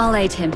I'll aid him.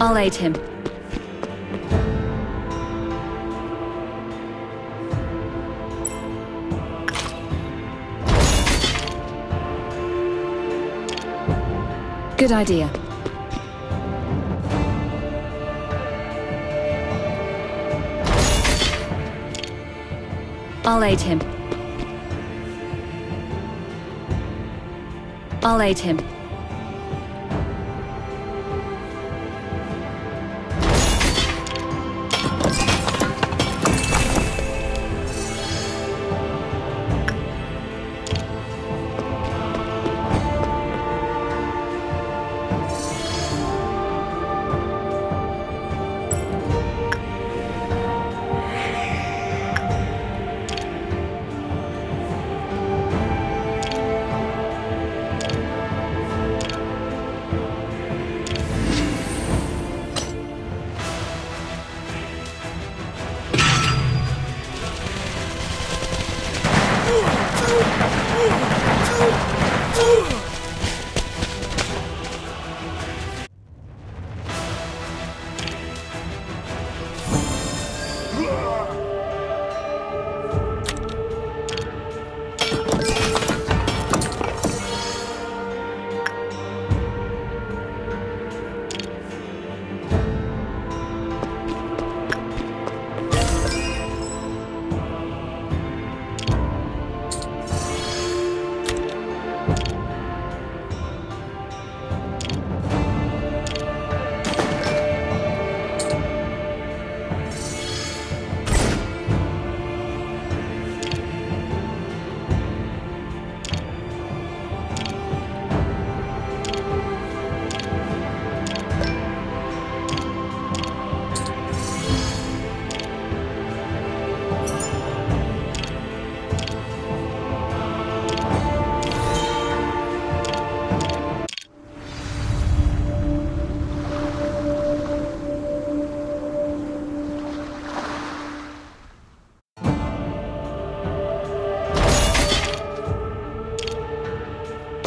I'll aid him. Good idea. I'll aid him. I'll aid him.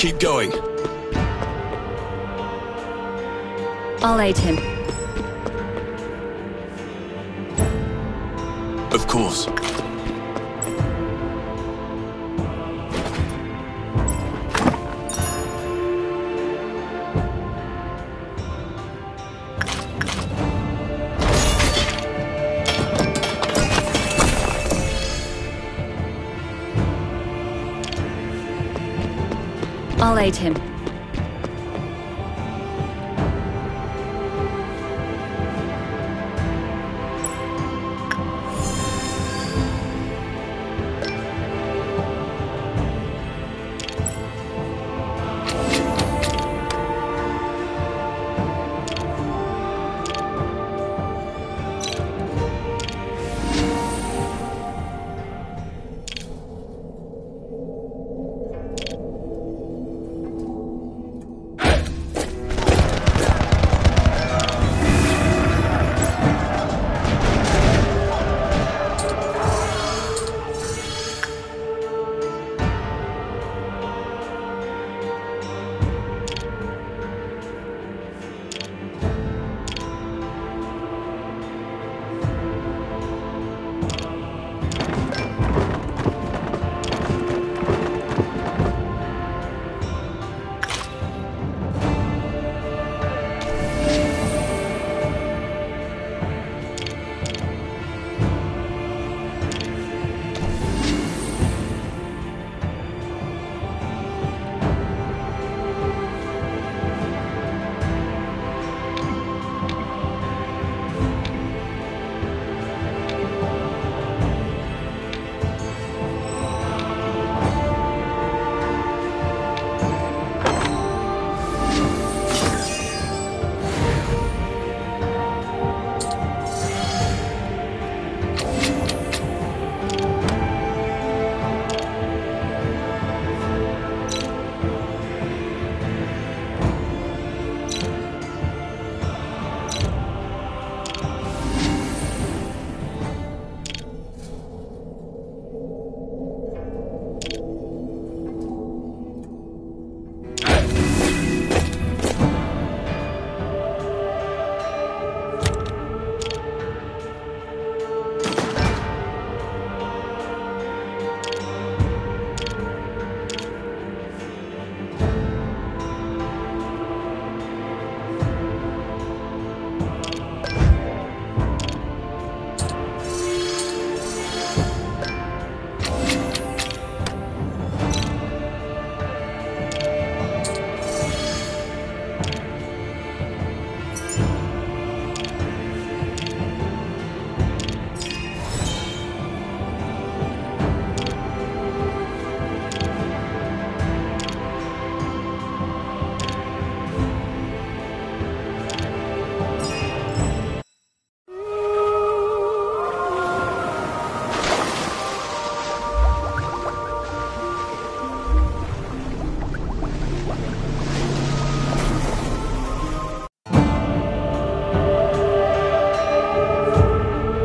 Keep going. I'll aid him. Of course. I'll aid him.